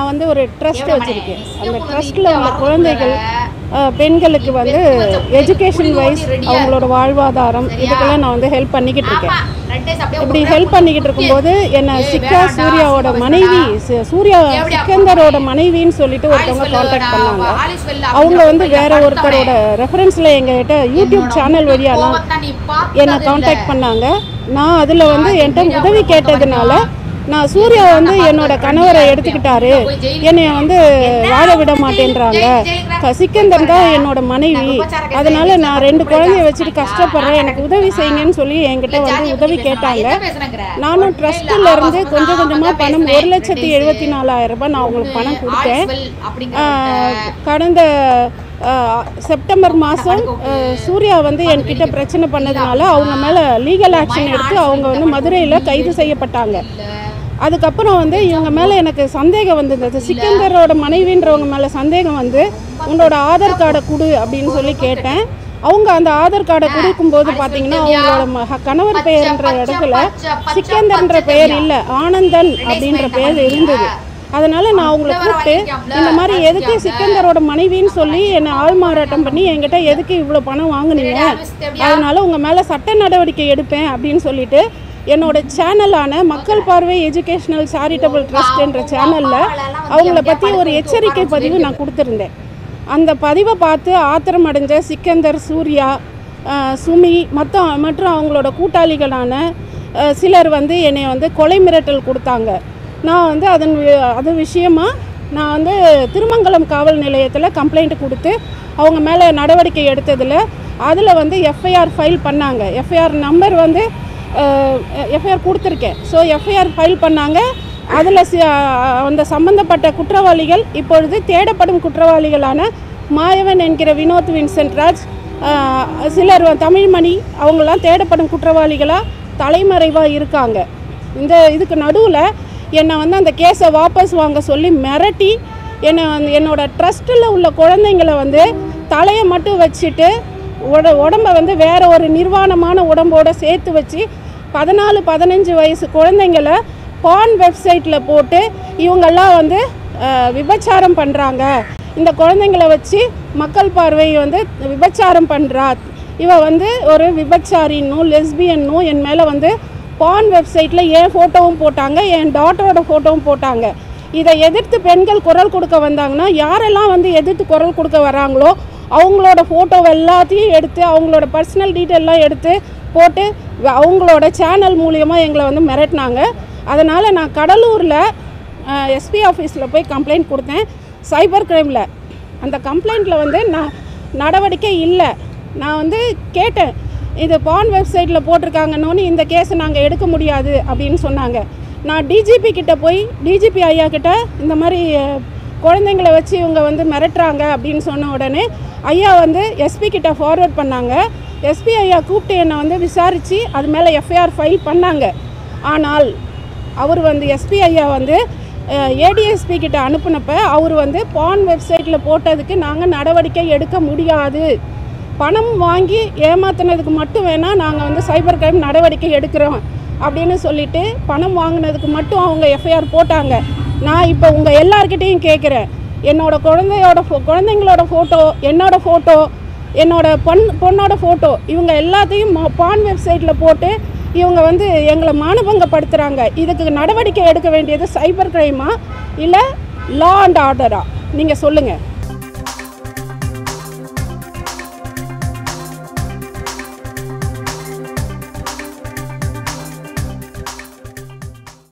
நான் வந்து ஒரு ட்ரஸ்ட் வச்சிருக்கேன். அந்த ட்ரஸ்ட்ல உள்ள குழந்தைகள் பெண்களுக்கு வந்து எஜுகேஷன் வைஸ் அவங்களோட வாழ்வாதாரம் இதுக்கெல்லாம் நான் வந்து ஹெல்ப் பண்ணிக்கிட்டு இருக்கேன். இப்படி ஹெல்ப் பண்ணிக்கிட்டு இருக்கும்போது என்ன சிக்கா சூர்யாவோட மனைவி சூர்யா சிக்கந்தரோட மனைவின்னு சொல்லிட்டு ஒருத்தவங்க கான்டாக்ட் பண்ணாங்க. அவங்க வந்து வேற ஒருத்தரோட ரெஃபரன்ஸில் எங்ககிட்ட யூடியூப் சேனல் வழியாலாம் என்னை கான்டாக்ட் பண்ணாங்க. நான் அதில் வந்து என்கிட்ட உதவி கேட்டதுனால நான் சூர்யா வந்து என்னோட கணவரை எடுத்துக்கிட்டாரு, என்னை வந்து வாழ விட மாட்டேன்றாங்க, சிக்கந்தர் தான் என்னோட மனைவி, அதனால நான் 2 குழந்தைய வச்சுட்டு கஷ்டப்படுறேன், எனக்கு உதவி செய்யுங்கன்னு சொல்லி என்கிட்ட வந்து உதவி கேட்டாங்க. நானும் ட்ரஸ்ட்ல இருந்து கொஞ்சம் கொஞ்சமாக பணம் 1,74,000 ரூபாய் நான் அவங்களுக்கு பணம் கொடுத்தேன். கடந்த செப்டம்பர் மாதம் சூர்யா வந்து என்கிட்ட பிரச்சனை பண்ணதுனால அவங்க மேலே லீகல் ஆக்ஷன் எடுத்து அவங்க வந்து மதுரையில் கைது செய்யப்பட்டாங்க. அதுக்கப்புறம் வந்து இவங்க மேலே எனக்கு சந்தேகம் வந்துருந்தது, சிக்கந்தரோட மனைவின்றவங்க மேலே சந்தேகம் வந்து உன்னோட ஆதார் கார்டை கொடு அப்படின்னு சொல்லி கேட்டேன். அவங்க அந்த ஆதார் கார்டை கொடுக்கும்போது பார்த்தீங்கன்னா அவங்களோட கணவர் பெயர்ன்ற இடத்துல சிக்கந்தர்ன்ற பெயர் இல்லை, ஆனந்தன் அப்படின்ற பெயர் இருந்தது. அதனால் நான் அவங்களை கூப்பிட்டு இந்த மாதிரி எதுக்கு சிக்கந்தரோட மனைவின்னு சொல்லி என்னை ஆள்மாறாட்டம் பண்ணி என்கிட்ட எதுக்கு இவ்வளோ பணம் வாங்கினீங்க, அதனால் உங்கள் மேலே சட்ட நடவடிக்கை எடுப்பேன் அப்படின்னு சொல்லிட்டு என்னோட சேனலான மக்கள் பார்வை எஜுகேஷனல் சேரிட்டபிள் ட்ரஸ்ட்ன்ற சேனலில் அவங்கள பற்றி ஒரு எச்சரிக்கை பதிவு நான் கொடுத்துருந்தேன். அந்த பதிவை பார்த்து ஆத்திரம் அடைஞ்ச சிக்கந்தர், சூர்யா, சுமி மற்றும் அவங்களோட கூட்டாளிகளான சிலர் வந்து என்னை வந்து கொலை மிரட்டல் கொடுத்தாங்க. நான் வந்து அது விஷயமாக நான் வந்து திருமங்கலம் காவல் நிலையத்தில் கம்ப்ளைண்ட் கொடுத்து அவங்க மேலே நடவடிக்கை எடுத்ததில் அதில் வந்து எஃப்ஐஆர் ஃபைல் பண்ணாங்க. எஃப்ஐஆர் கொடுத்துருக்கேன். ஸோ எஃப்ஐஆர் ஃபைல் பண்ணாங்க. அதில் அந்த சம்பந்தப்பட்ட குற்றவாளிகள் இப்பொழுது தேடப்படும் குற்றவாளிகளான மாயவன் என்கிற வினோத் வின்சென்ட் ராஜ், சிலர் தமிழ்மணி, அவங்களாம் தேடப்படும் குற்றவாளிகளாக தலைமறைவாக இருக்காங்க. இதுக்கு நடுவில் என்னை வந்து அந்த கேஸை வாபஸ் வாங்க சொல்லி மிரட்டி என்னோட ட்ரஸ்ட்டில் உள்ள குழந்தைங்களை வந்து தலையை மட்டும் வச்சுட்டு உடம்பை வந்து வேறு ஒரு நிர்வாணமான உடம்போடு சேர்த்து வச்சு 14-15 வயசு குழந்தைங்களை பான் வெப்சைட்டில் போட்டு இவங்கெல்லாம் வந்து விபச்சாரம் பண்ணுறாங்க, இந்த குழந்தைங்களை வச்சு மக்கள் பார்வையை வந்து விபச்சாரம் பண்ணுறா, இவ வந்து ஒரு விபச்சாரின்னும் லெஸ்பியன்னும் என் மேலே வந்து பான் வெப்சைட்டில் என் ஃபோட்டோவும் போட்டாங்க, என் டாட்டரோட ஃபோட்டோவும் போட்டாங்க. இதை எதிர்த்து பெண்கள் குரல் கொடுக்க வந்தாங்கன்னா யாரெல்லாம் வந்து எதிர்த்து குரல் கொடுக்க வராங்களோ அவங்களோட ஃபோட்டோ எல்லாத்தையும் எடுத்து அவங்களோட பர்சனல் டீட்டெயிலெலாம் எடுத்து போட்டு அவங்களோட சேனல் மூலயமா எங்களை வந்து மிரட்டினாங்க. அதனால் நான் கடலூரில் எஸ்பி ஆஃபீஸில் போய் கம்ப்ளைண்ட் கொடுத்தேன் சைபர் க்ரைமில். அந்த கம்ப்ளைண்ட்டில் வந்து நான் நடவடிக்கை இல்லை. நான் வந்து கேட்டேன், இது பான் வெப்சைட்டில் போட்டிருக்காங்கன்னு இந்த கேஸை நாங்கள் எடுக்க முடியாது அப்படின்னு சொன்னாங்க. நான் டிஜிபி கிட்டே போய் டிஜிபி ஐயா கிட்ட இந்த மாதிரி குழந்தைங்களை வச்சு இவங்க வந்து மிரட்டுறாங்க அப்படின்னு சொன்ன உடனே ஐயா வந்து எஸ்பி கிட்ட ஃபார்வர்ட் பண்ணாங்க. எஸ்பி ஐயா கூப்பிட்டு என்னை வந்து விசாரித்து அது மேலே எஃப்ஐஆர் ஃபைல் பண்ணாங்க. ஆனால் அவர் வந்து எஸ்பி ஐயா வந்து ஏடிஎஸ்பி கிட்ட அனுப்புனப்போ அவர் வந்து பான் வெப்சைட்டில் போட்டதுக்கு நாங்கள் நடவடிக்கை எடுக்க முடியாது, பணம் வாங்கி ஏமாத்தினதுக்கு மட்டும் வேணால் நாங்கள் வந்து சைபர் கிரைம் நடவடிக்கை எடுக்கிறோம் அப்படின்னு சொல்லிட்டு பணம் வாங்கினதுக்கு மட்டும் அவங்க எஃப்ஐஆர் போட்டாங்க. நான் இப்போ உங்கள் எல்லார்கிட்டையும் கேட்குறேன், என்னோடய குழந்தைங்களோட ஃபோட்டோ, என்னோடய ஃபோட்டோ, என்னோடய பொண்ணோட ஃபோட்டோ, இவங்க எல்லாத்தையும் பான் வெப்சைட்டில் போட்டு இவங்க வந்து எங்களை மானபங்கப்படுத்துகிறாங்க. இதுக்கு நடவடிக்கை எடுக்க வேண்டியது சைபர் கிரைமா இல்லை லா அண்ட் ஆர்டரா? நீங்கள் சொல்லுங்கள்.